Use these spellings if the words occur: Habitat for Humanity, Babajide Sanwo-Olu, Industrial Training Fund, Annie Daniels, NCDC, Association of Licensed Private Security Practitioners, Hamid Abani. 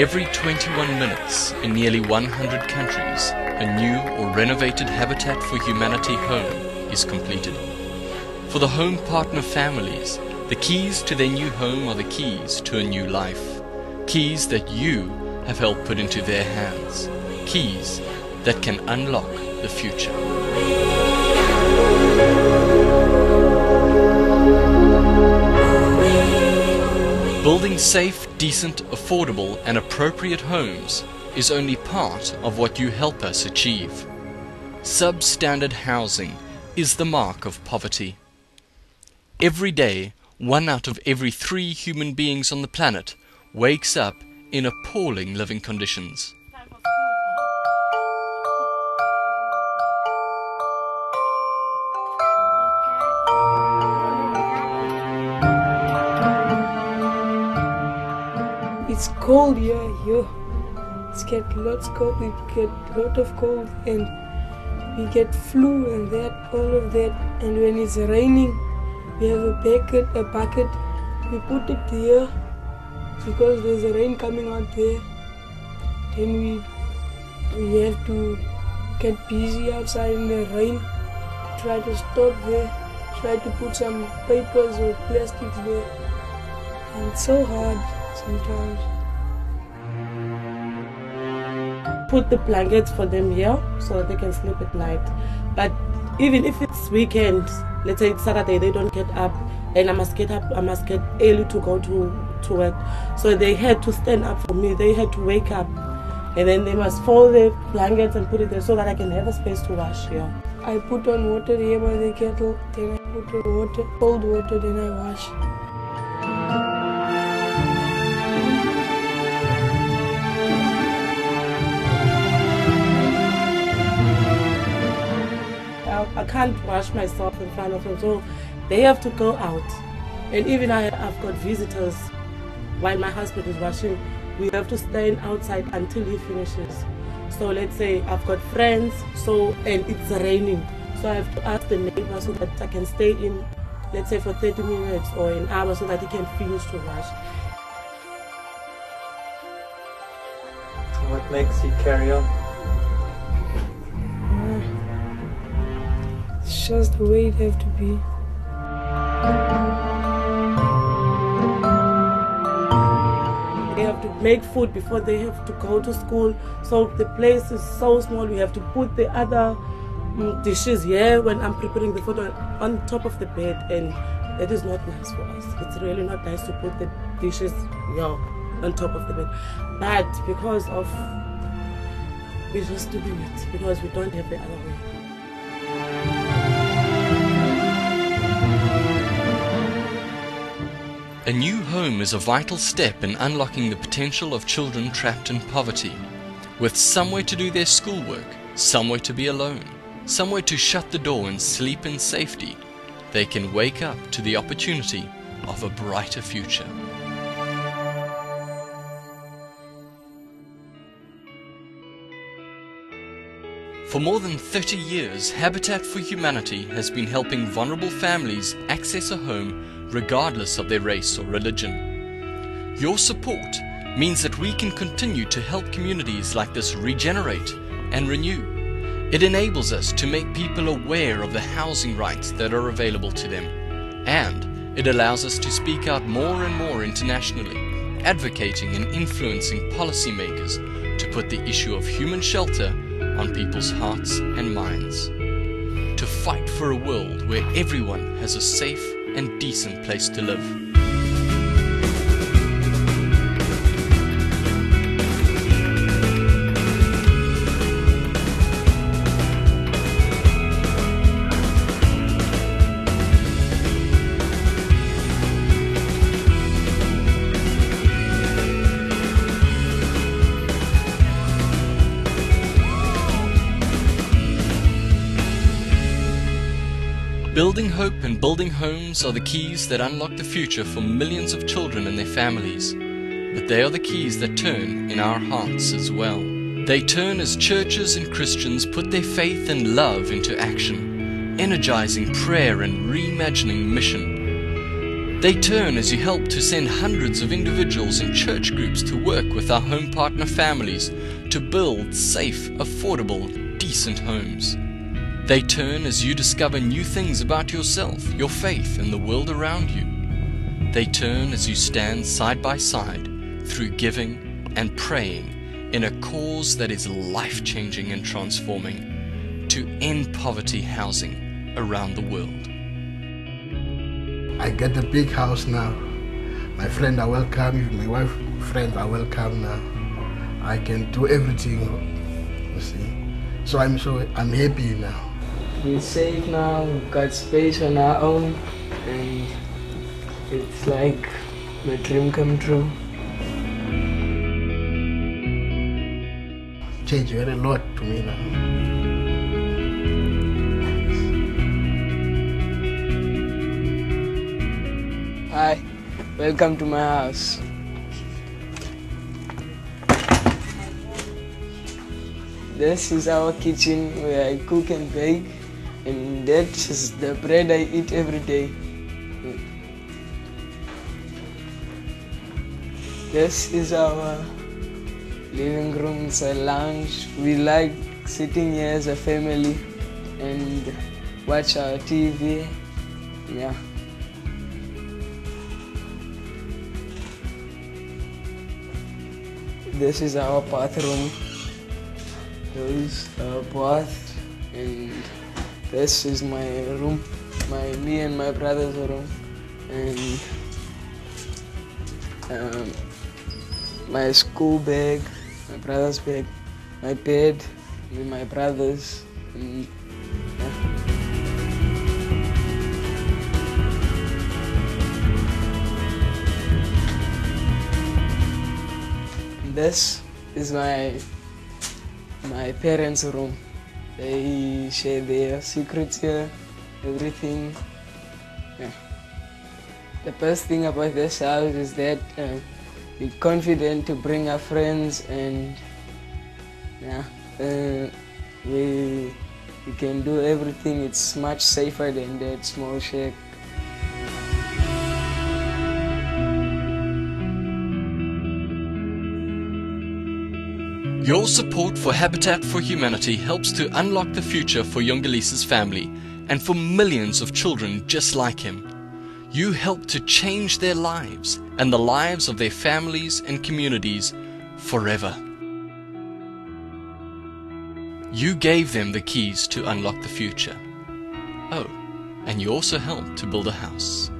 Every 21 minutes, in nearly 100 countries, a new or renovated Habitat for Humanity home is completed. For the home partner families, the keys to their new home are the keys to a new life. Keys that you have helped put into their hands. Keys that can unlock the future. Building safe, decent, affordable and appropriate homes is only part of what you help us achieve. Substandard housing is the mark of poverty. Every day, 1 out of every 3 human beings on the planet wakes up in appalling living conditions. It's cold here. It's get lots cold, we get lot of cold and we get flu and that, all of that. And when it's raining, we have a bucket. We put it here because there's a rain coming out there. Then we have to get busy outside in the rain. Try to stop there. Try to put some papers or plastics there. And it's so hard. Sometimes put the blankets for them here so they can sleep at night, but even if it's weekend, let's say it's Saturday, they don't get up, and I must get early to go to work, so they had to stand up for me, they had to wake up, and then they must fold the blankets and put it there so that I can have a space to wash here. I put on water here by the kettle, then I put on water, cold water, then I wash. I can't wash myself in front of them, so they have to go out. And even I've got visitors, while my husband is washing, we have to stand outside until he finishes. So let's say I've got friends, and it's raining, so I have to ask the neighbor so that I can stay in, let's say for 30 minutes or an hour so that he can finish to wash. What makes you carry on? It's just the way it have to be. They have to make food before they have to go to school. So the place is so small, we have to put the other dishes here when I'm preparing the food on top of the bed, and that is not nice for us. It's really not nice to put the dishes here on top of the bed. But because of, we're just doing it, because we don't have the other way. A new home is a vital step in unlocking the potential of children trapped in poverty, with somewhere to do their schoolwork, somewhere to be alone, somewhere to shut the door and sleep in safety. They can wake up to the opportunity of a brighter future. For more than 30 years, Habitat for Humanity has been helping vulnerable families access a home regardless of their race or religion. Your support means that we can continue to help communities like this regenerate and renew. It enables us to make people aware of the housing rights that are available to them, and it allows us to speak out more and more internationally, advocating and influencing policymakers to put the issue of human shelter on people's hearts and minds, to fight for a world where everyone has a safe and decent place to live. Building hope and building homes are the keys that unlock the future for millions of children and their families. But they are the keys that turn in our hearts as well. They turn as churches and Christians put their faith and love into action, energizing prayer and reimagining mission. They turn as you help to send hundreds of individuals and church groups to work with our home partner families to build safe, affordable, decent homes. They turn as you discover new things about yourself, your faith, and the world around you. They turn as you stand side by side through giving and praying in a cause that is life-changing and transforming, to end poverty housing around the world. I get a big house now. My friends are welcome, my wife friends are welcome now. I can do everything, you see. So I'm happy now. We're safe now, we've got space on our own, and it's like my dream come true. Changed very lot to me now. Hi, welcome to my house. This is our kitchen where I cook and bake, and that is the bread I eat every day. This is our living room, it's a lounge. We like sitting here as a family and watch our TV. Yeah. This is our bathroom. This is our bath, and this is my room, me and my brother's room, and my school bag, my brother's bag, my bed, and my brother's. And this is my parents' room. They share their secrets here, everything. Yeah. The best thing about this house is that we're confident to bring our friends, and yeah, we can do everything. It's much safer than that small shack. Your support for Habitat for Humanity helps to unlock the future for Yongelese's family and for millions of children just like him. You help to change their lives and the lives of their families and communities forever. You gave them the keys to unlock the future. Oh, and you also helped to build a house.